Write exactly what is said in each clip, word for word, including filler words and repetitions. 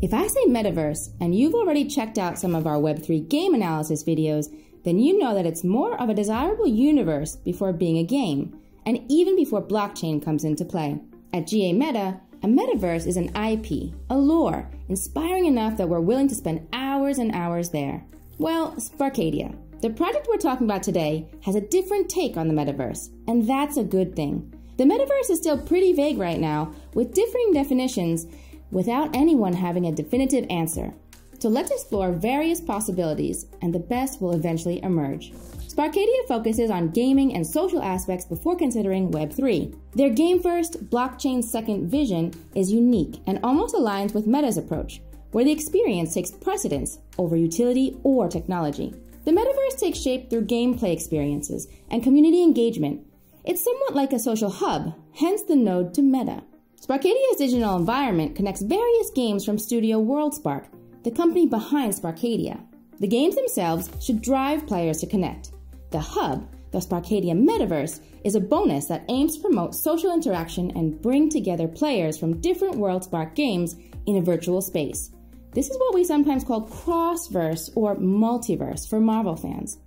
If I say metaverse and you've already checked out some of our web three game analysis videos, then you know that it's more of a desirable universe before being a game, and even before blockchain comes into play. At G A Meta, a metaverse is an I P, a lore, inspiring enough that we're willing to spend hours and hours there. Well, Sparkadia, the project we're talking about today, has a different take on the metaverse, and that's a good thing. The metaverse is still pretty vague right now, with differing definitions without anyone having a definitive answer. So let's explore various possibilities, and the best will eventually emerge. Sparkadia focuses on gaming and social aspects before considering web three. Their game-first, blockchain-second vision is unique and almost aligns with Meta's approach, where the experience takes precedence over utility or technology. The metaverse takes shape through gameplay experiences and community engagement. It's somewhat like a social hub, hence the node to Meta. Sparkadia's digital environment connects various games from Studio WorldSpark, the company behind Sparkadia. The games themselves should drive players to connect. The hub, the Sparkadia Metaverse, is a bonus that aims to promote social interaction and bring together players from different WorldSpark games in a virtual space. This is what we sometimes call crossverse or multiverse for Marvel fans.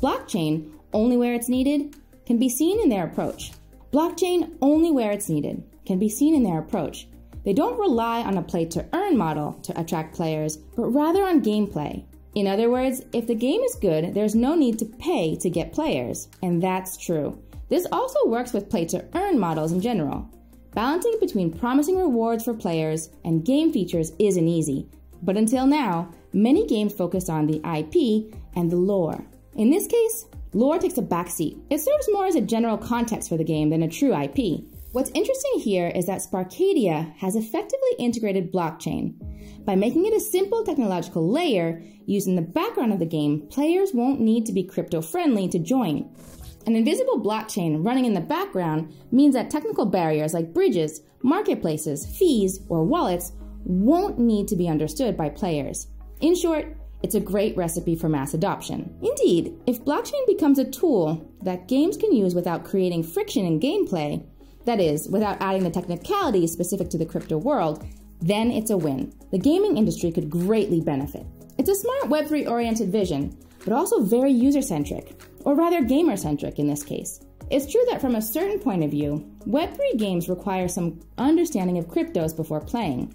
Blockchain, only where it's needed, can be seen in their approach. Blockchain, only where it's needed, can be seen in their approach. They don't rely on a play-to-earn model to attract players, but rather on gameplay. In other words, if the game is good, there's no need to pay to get players, and that's true. This also works with play-to-earn models in general. Balancing between promising rewards for players and game features isn't easy, but until now, many games focused on the I P and the lore. In this case, lore takes a backseat. It serves more as a general context for the game than a true I P. What's interesting here is that Sparkadia has effectively integrated blockchain. By making it a simple technological layer used in the background of the game, players won't need to be crypto-friendly to join. An invisible blockchain running in the background means that technical barriers like bridges, marketplaces, fees, or wallets won't need to be understood by players. In short, it's a great recipe for mass adoption. Indeed, if blockchain becomes a tool that games can use without creating friction in gameplay, that is, without adding the technicalities specific to the crypto world, then it's a win. The gaming industry could greatly benefit. It's a smart web three-oriented vision, but also very user-centric, or rather gamer-centric in this case. It's true that from a certain point of view, web three games require some understanding of cryptos before playing.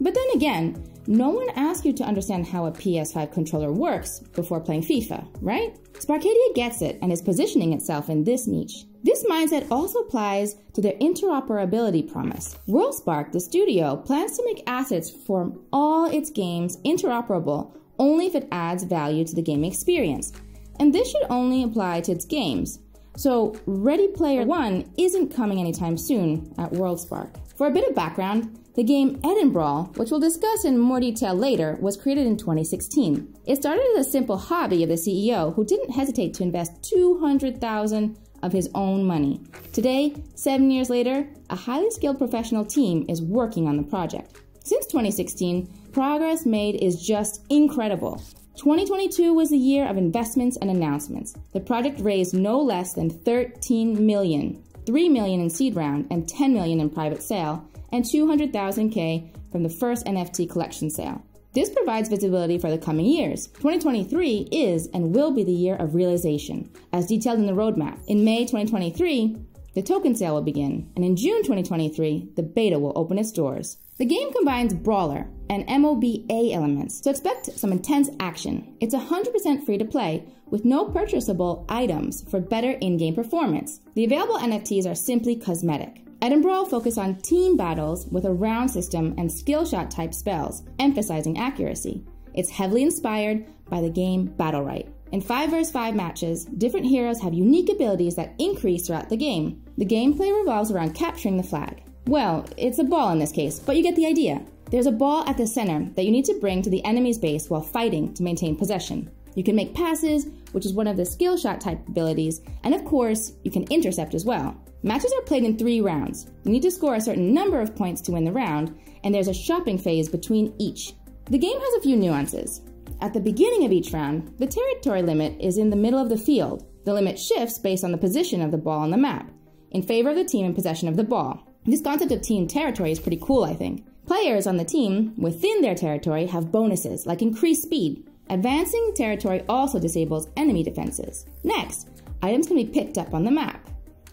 But then again, no one asks you to understand how a P S five controller works before playing FIFA, right? Sparkadia gets it and is positioning itself in this niche. This mindset also applies to their interoperability promise. WorldSpark, the studio, plans to make assets for all its games interoperable only if it adds value to the gaming experience. And this should only apply to its games. So Ready Player One isn't coming anytime soon at WorldSpark. For a bit of background, the game Edenbrawl, which we'll discuss in more detail later, was created in twenty sixteen. It started as a simple hobby of the C E O, who didn't hesitate to invest two hundred thousand dollars of his own money. Today, seven years later, a highly skilled professional team is working on the project. Since twenty sixteen, progress made is just incredible. twenty twenty-two was the year of investments and announcements. The project raised no less than thirteen million dollars, three million dollars in seed round and ten million dollars in private sale, and two hundred thousand K from the first N F T collection sale. This provides visibility for the coming years. twenty twenty-three is and will be the year of realization, as detailed in the roadmap. In May twenty twenty-three, the token sale will begin, and in June twenty twenty-three, the beta will open its doors. The game combines brawler and MOBA elements, so expect some intense action. It's one hundred percent free to play, with no purchasable items for better in-game performance. The available N F Ts are simply cosmetic. Edenbrawl focus on team battles with a round system and skill shot type spells, emphasizing accuracy. It's heavily inspired by the game Battle Rite. In five versus five matches, different heroes have unique abilities that increase throughout the game. The gameplay revolves around capturing the flag. Well, it's a ball in this case, but you get the idea. There's a ball at the center that you need to bring to the enemy's base while fighting to maintain possession. You can make passes, which is one of the skill shot type abilities, and of course, you can intercept as well. Matches are played in three rounds. You need to score a certain number of points to win the round, and there's a shopping phase between each. The game has a few nuances. At the beginning of each round, the territory limit is in the middle of the field. The limit shifts based on the position of the ball on the map, in favor of the team in possession of the ball. This concept of team territory is pretty cool, I think. Players on the team within their territory have bonuses, like increased speed. Advancing territory also disables enemy defenses. Next, items can be picked up on the map.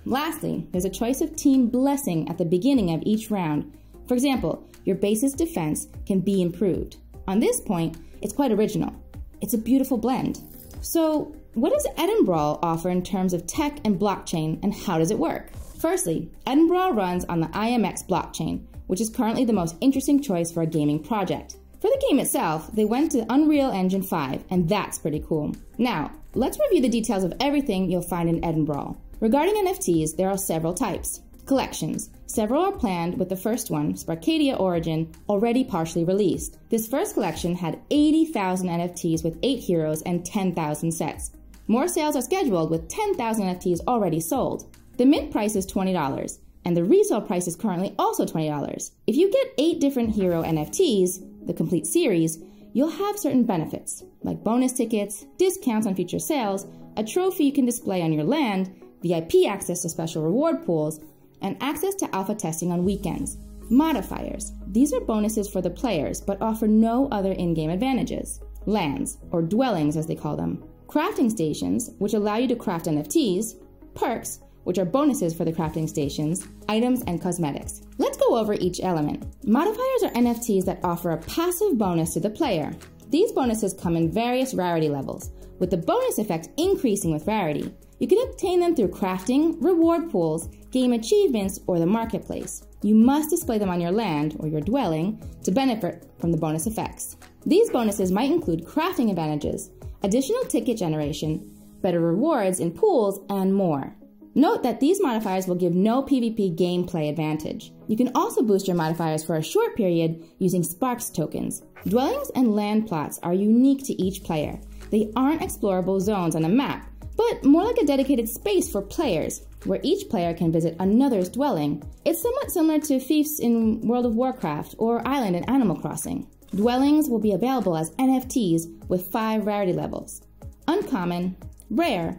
Lastly, there's a choice of team blessing at the beginning of each round. For example, your base's defense can be improved. On this point, it's quite original. It's a beautiful blend. So, what does Edenbrawl offer in terms of tech and blockchain, and how does it work? Firstly, Edenbrawl runs on the I M X blockchain, which is currently the most interesting choice for a gaming project. For the game itself, they went to Unreal Engine five, and that's pretty cool. Now, let's review the details of everything you'll find in Edenbrawl. Regarding N F Ts, there are several types. Collections. Several are planned, with the first one, Sparkadia Origin, already partially released. This first collection had eighty thousand N F Ts with eight heroes and ten thousand sets. More sales are scheduled, with ten thousand N F Ts already sold. The mint price is twenty dollars, and the resale price is currently also twenty dollars. If you get eight different hero N F Ts, the complete series, you'll have certain benefits, like bonus tickets, discounts on future sales, a trophy you can display on your land, V I P access to special reward pools, and access to alpha testing on weekends. Modifiers. These are bonuses for the players, but offer no other in-game advantages. Lands, or dwellings as they call them. Crafting stations, which allow you to craft N F Ts. Perks, which are bonuses for the crafting stations, items, and cosmetics. Let's go over each element. Modifiers are N F Ts that offer a passive bonus to the player. These bonuses come in various rarity levels, with the bonus effect increasing with rarity. You can obtain them through crafting, reward pools, game achievements, or the marketplace. You must display them on your land, or your dwelling, to benefit from the bonus effects. These bonuses might include crafting advantages, additional ticket generation, better rewards in pools, and more. Note that these modifiers will give no PvP gameplay advantage. You can also boost your modifiers for a short period using Spark tokens. Dwellings and land plots are unique to each player. They aren't explorable zones on a map, but more like a dedicated space for players, where each player can visit another's dwelling. It's somewhat similar to fiefs in World of Warcraft or Island in Animal Crossing. Dwellings will be available as N F Ts with five rarity levels: Uncommon, Rare,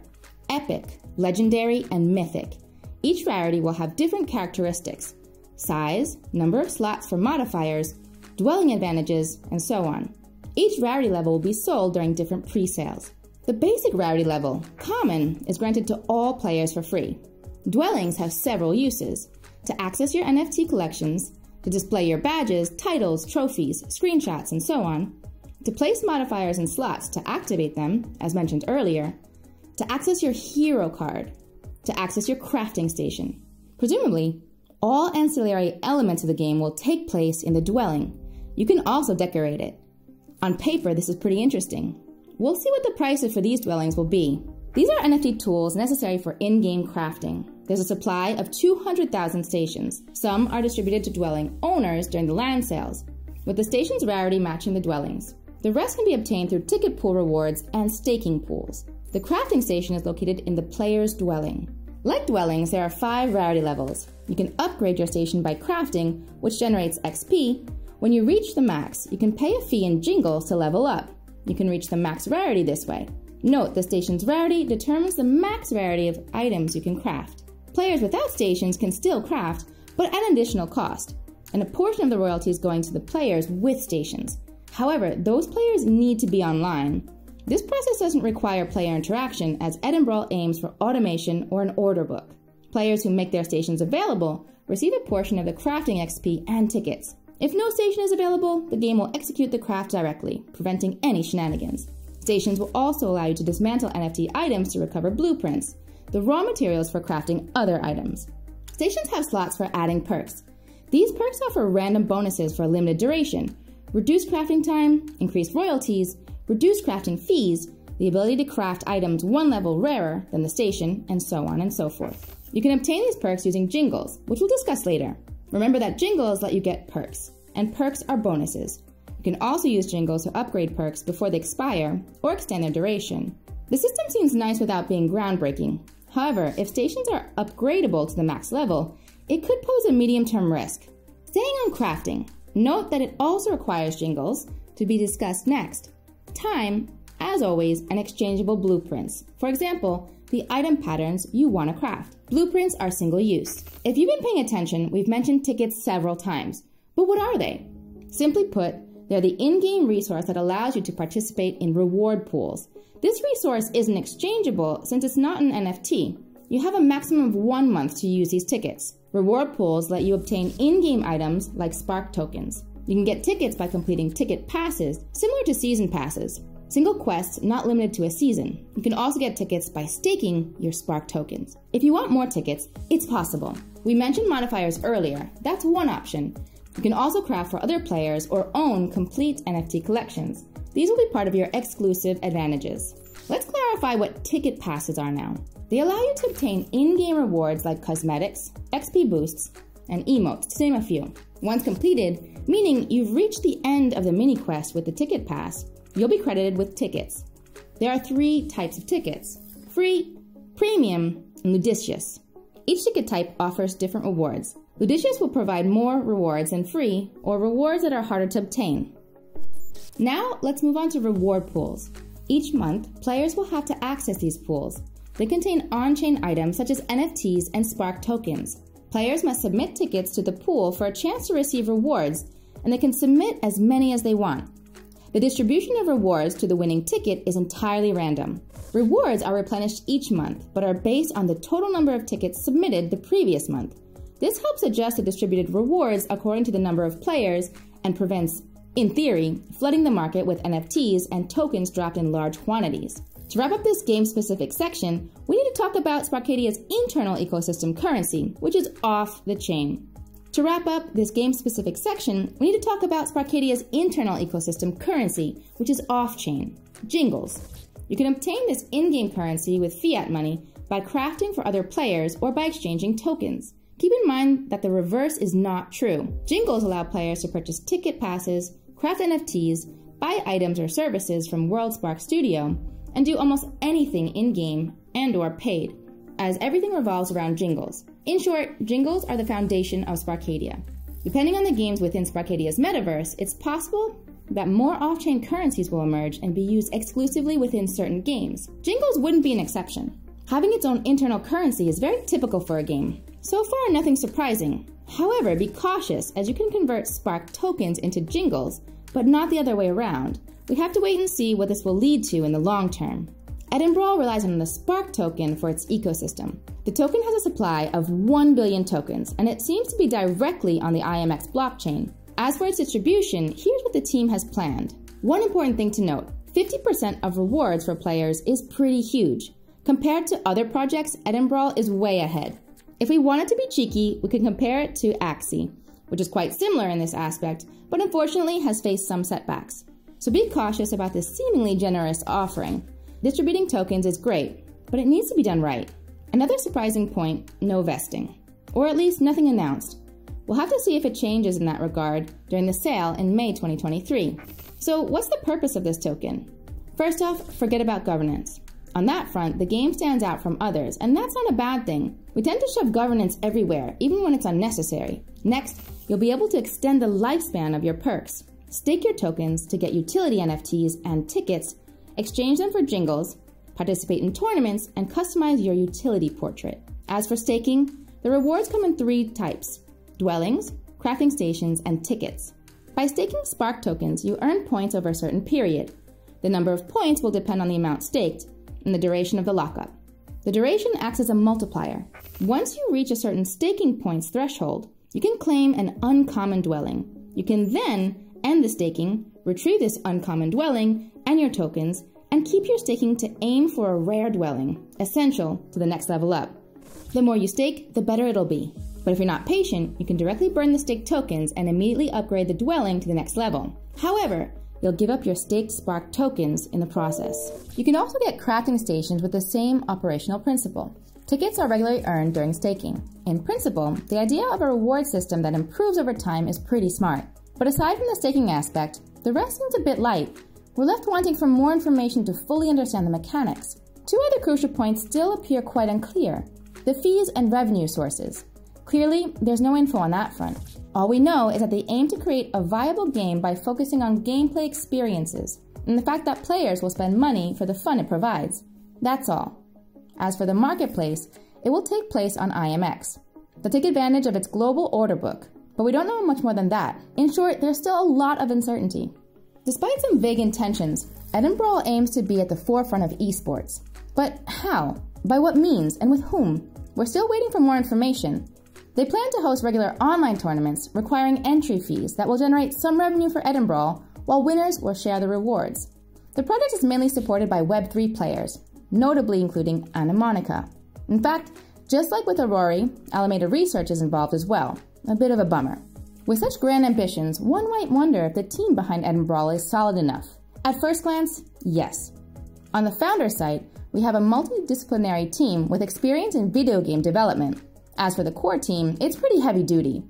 Epic, Legendary, and Mythic. Each rarity will have different characteristics: size, number of slots for modifiers, dwelling advantages, and so on. Each rarity level will be sold during different pre-sales. The basic rarity level, Common, is granted to all players for free. Dwellings have several uses: to access your N F T collections, to display your badges, titles, trophies, screenshots, and so on, to place modifiers in slots to activate them, as mentioned earlier, to access your hero card, to access your crafting station. Presumably, all ancillary elements of the game will take place in the dwelling. You can also decorate it. On paper, this is pretty interesting. We'll see what the prices for these dwellings will be. These are N F T tools necessary for in-game crafting. There's a supply of two hundred thousand stations. Some are distributed to dwelling owners during the land sales, with the station's rarity matching the dwellings. The rest can be obtained through ticket pool rewards and staking pools. The crafting station is located in the player's dwelling. Like dwellings, there are five rarity levels. You can upgrade your station by crafting, which generates X P. When you reach the max, you can pay a fee in jingles to level up. You can reach the max rarity this way. Note, the station's rarity determines the max rarity of items you can craft. Players without stations can still craft, but at an additional cost, and a portion of the royalties going to the players with stations. However, those players need to be online. This process doesn't require player interaction, as Edenbrawl aims for automation or an order book. Players who make their stations available receive a portion of the crafting X P and tickets. If no station is available, the game will execute the craft directly, preventing any shenanigans. Stations will also allow you to dismantle N F T items to recover blueprints, the raw materials for crafting other items. Stations have slots for adding perks. These perks offer random bonuses for a limited duration: reduced crafting time, increased royalties, reduced crafting fees, the ability to craft items one level rarer than the station, and so on and so forth. You can obtain these perks using jingles, which we'll discuss later. Remember that jingles let you get perks, and perks are bonuses. You can also use jingles to upgrade perks before they expire or extend their duration. The system seems nice without being groundbreaking. However, if stations are upgradable to the max level, it could pose a medium-term risk. Staying on crafting, note that it also requires jingles, to be discussed next. Time, as always, and exchangeable blueprints. For example, the item patterns you want to craft. Blueprints are single use. If you've been paying attention, we've mentioned tickets several times. But what are they? Simply put, they're the in-game resource that allows you to participate in reward pools. This resource isn't exchangeable since it's not an N F T. You have a maximum of one month to use these tickets. Reward pools let you obtain in-game items like Spark tokens. You can get tickets by completing ticket passes, similar to season passes. Single quests not limited to a season. You can also get tickets by staking your Spark tokens. If you want more tickets, it's possible. We mentioned modifiers earlier. That's one option. You can also craft for other players or own complete N F T collections. These will be part of your exclusive advantages. Let's clarify what ticket passes are now. They allow you to obtain in-game rewards like cosmetics, X P boosts, and emotes, to name a few. Once completed, meaning you've reached the end of the mini quest with the ticket pass, you'll be credited with tickets. There are three types of tickets: free, premium, and ludicrous. Each ticket type offers different rewards. Ludicrous will provide more rewards than free, or rewards that are harder to obtain. Now let's move on to reward pools. Each month, players will have to access these pools. They contain on-chain items such as N F Ts and Spark tokens. Players must submit tickets to the pool for a chance to receive rewards, and they can submit as many as they want. The distribution of rewards to the winning ticket is entirely random. Rewards are replenished each month, but are based on the total number of tickets submitted the previous month. This helps adjust the distributed rewards according to the number of players and prevents, in theory, flooding the market with N F Ts and tokens dropped in large quantities. To wrap up this game-specific section, we need to talk about Sparkadia's internal ecosystem currency, which is off the chain. To wrap up this game-specific section, we need to talk about Sparkadia's internal ecosystem currency, which is off-chain, Jingles. You can obtain this in-game currency with fiat money by crafting for other players or by exchanging tokens. Keep in mind that the reverse is not true. Jingles allow players to purchase ticket passes, craft N F Ts, buy items or services from WorldSpark Studio, and do almost anything in-game and or paid, as everything revolves around Jingles. In short, Jingles are the foundation of Sparkadia. Depending on the games within Sparkadia's metaverse, it's possible that more off-chain currencies will emerge and be used exclusively within certain games. Jingles wouldn't be an exception. Having its own internal currency is very typical for a game. So far, nothing surprising. However, be cautious, as you can convert Spark tokens into Jingles, but not the other way around. We have to wait and see what this will lead to in the long term. Edenbrawl relies on the Spark token for its ecosystem. The token has a supply of one billion tokens, and it seems to be directly on the I M X blockchain. As for its distribution, here's what the team has planned. One important thing to note, fifty percent of rewards for players is pretty huge. Compared to other projects, Edenbrawl is way ahead. If we wanted to be cheeky, we could compare it to Axie, which is quite similar in this aspect, but unfortunately has faced some setbacks. So be cautious about this seemingly generous offering. Distributing tokens is great, but it needs to be done right. Another surprising point, no vesting, or at least nothing announced. We'll have to see if it changes in that regard during the sale in May twenty twenty-three. So what's the purpose of this token? First off, forget about governance. On that front, the game stands out from others, and that's not a bad thing. We tend to shove governance everywhere, even when it's unnecessary. Next, you'll be able to extend the lifespan of your perks. Stake your tokens to get utility N F Ts and tickets, exchange them for Jingles, participate in tournaments, and customize your utility portrait. As for staking, the rewards come in three types: dwellings, crafting stations, and tickets. By staking Spark tokens, you earn points over a certain period. The number of points will depend on the amount staked and the duration of the lockup. The duration acts as a multiplier. Once you reach a certain staking points threshold, you can claim an uncommon dwelling. You can then end the staking, retrieve this uncommon dwelling and your tokens, and keep your staking to aim for a rare dwelling, essential to the next level up. The more you stake, the better it'll be. But if you're not patient, you can directly burn the staked tokens and immediately upgrade the dwelling to the next level. However, you'll give up your staked Spark tokens in the process. You can also get crafting stations with the same operational principle. Tickets are regularly earned during staking. In principle, the idea of a reward system that improves over time is pretty smart. But aside from the staking aspect, the rest seems a bit light. We're left wanting for more information to fully understand the mechanics. Two other crucial points still appear quite unclear: the fees and revenue sources. Clearly, there's no info on that front. All we know is that they aim to create a viable game by focusing on gameplay experiences, and the fact that players will spend money for the fun it provides. That's all. As for the marketplace, it will take place on I M X. They'll take advantage of its global order book. But we don't know much more than that. In short, there's still a lot of uncertainty. Despite some vague intentions, Edenbrawl aims to be at the forefront of esports. But how? By what means and with whom? We're still waiting for more information. They plan to host regular online tournaments requiring entry fees that will generate some revenue for Edenbrawl, while winners will share the rewards. The project is mainly supported by Web three players, notably including Anna Monica. In fact, just like with Aurori, Alameda Research is involved as well. A bit of a bummer. With such grand ambitions, one might wonder if the team behind Edenbrawl is solid enough. At first glance, yes. On the founder site, we have a multidisciplinary team with experience in video game development. As for the core team, it's pretty heavy duty.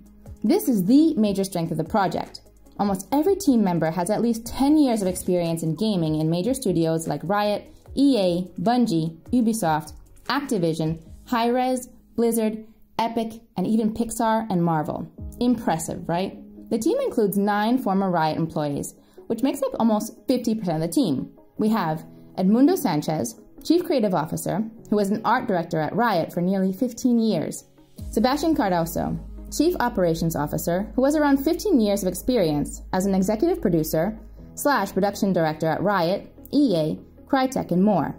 This is the major strength of the project. Almost every team member has at least ten years of experience in gaming in major studios like Riot, E A, Bungie, Ubisoft, Activision, Hi-Rez, Blizzard, Epic, and even Pixar and Marvel. Impressive, right? The team includes nine former Riot employees, which makes up almost fifty percent of the team. We have Edmundo Sanchez, Chief Creative Officer, who was an art director at Riot for nearly fifteen years. Sebastian Cardoso, Chief Operations Officer, who has around fifteen years of experience as an executive producer slash production director at Riot, E A, Crytek, and more.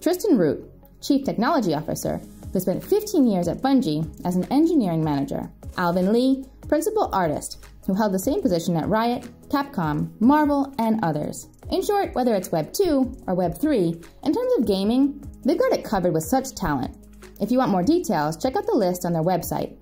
Tristan Root, Chief Technology Officer, who spent fifteen years at Bungie as an engineering manager. Alvin Lee, Principal Artist, who held the same position at Riot, Capcom, Marvel, and others. In short, whether it's Web two or Web three, in terms of gaming, they've got it covered with such talent. If you want more details, check out the list on their website.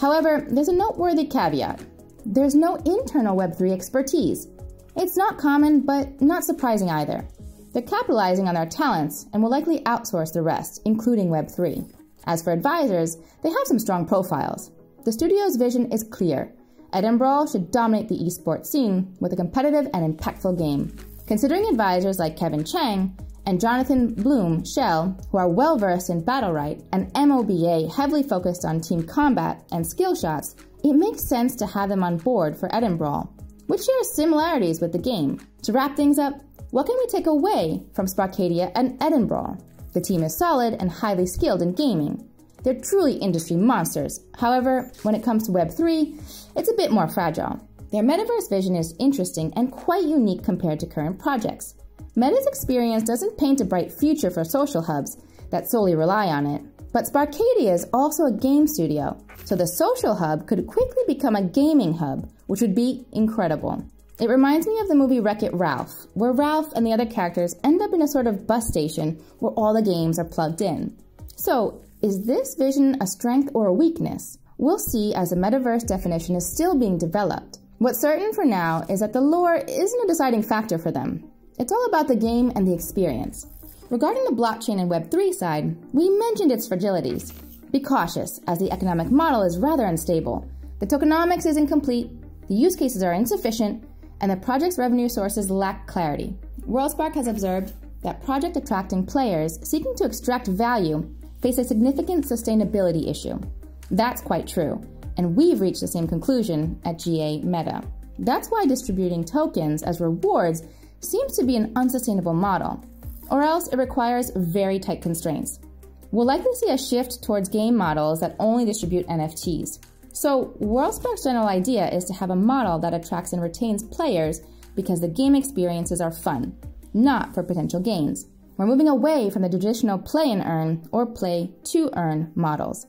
However, there's a noteworthy caveat. There's no internal Web three expertise. It's not common, but not surprising either. They're capitalizing on their talents and will likely outsource the rest, including Web three. As for advisors, they have some strong profiles. The studio's vision is clear. Edenbrawl should dominate the esports scene with a competitive and impactful game. Considering advisors like Kevin Chang and Jonathan Bloom Shell, who are well-versed in Battle Rite, and MOBA heavily focused on team combat and skill shots, it makes sense to have them on board for Edenbrawl, which shares similarities with the game. To wrap things up, what can we take away from Sparkadia and Edenbrawl? The team is solid and highly skilled in gaming. They're truly industry monsters. However, when it comes to Web three, it's a bit more fragile. Their metaverse vision is interesting and quite unique compared to current projects. Meta's experience doesn't paint a bright future for social hubs that solely rely on it, but Sparkadia is also a game studio, so the social hub could quickly become a gaming hub, which would be incredible. It reminds me of the movie Wreck-It Ralph, where Ralph and the other characters end up in a sort of bus station where all the games are plugged in. So, is this vision a strength or a weakness? We'll see, as the metaverse definition is still being developed. What's certain for now is that the lore isn't a deciding factor for them. It's all about the game and the experience. Regarding the blockchain and Web three side, we mentioned its fragilities. Be cautious, as the economic model is rather unstable, the tokenomics is incomplete, the use cases are insufficient, and the project's revenue sources lack clarity. WorldSpark has observed that project attracting players seeking to extract value face a significant sustainability issue. That's quite true. And we've reached the same conclusion at G A Meta. That's why distributing tokens as rewards seems to be an unsustainable model, or else it requires very tight constraints. We'll likely see a shift towards game models that only distribute N F Ts. So WorldSpark's general idea is to have a model that attracts and retains players because the game experiences are fun, not for potential gains. We're moving away from the traditional play and earn or play to earn models.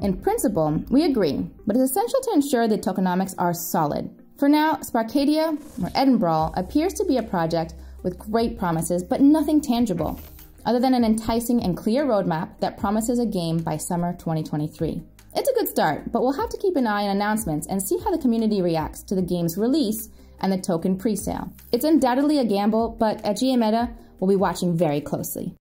In principle, we agree, but it's essential to ensure the tokenomics are solid. For now, Sparkadia, or Edenbrawl, appears to be a project with great promises but nothing tangible, other than an enticing and clear roadmap that promises a game by summer twenty twenty-three. It's a good start, but we'll have to keep an eye on announcements and see how the community reacts to the game's release and the token presale. It's undoubtedly a gamble, but at G A Meta, we'll be watching very closely.